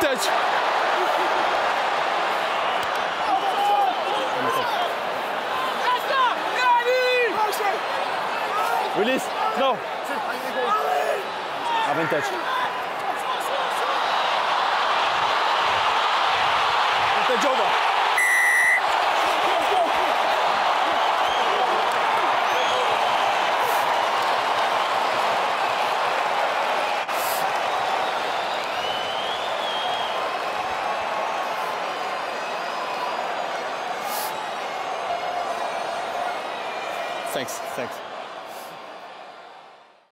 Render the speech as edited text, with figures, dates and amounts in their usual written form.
good touch. Release. No. Avantage. Avantage over. Thanks.